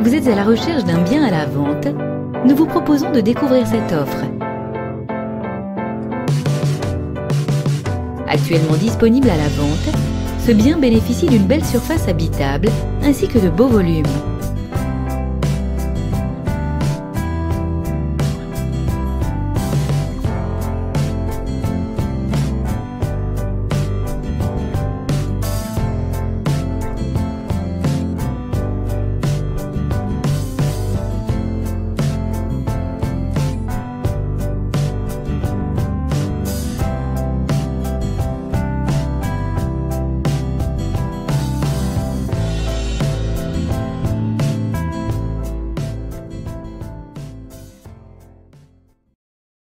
Vous êtes à la recherche d'un bien à la vente? Nous vous proposons de découvrir cette offre. Actuellement disponible à la vente, ce bien bénéficie d'une belle surface habitable ainsi que de beaux volumes.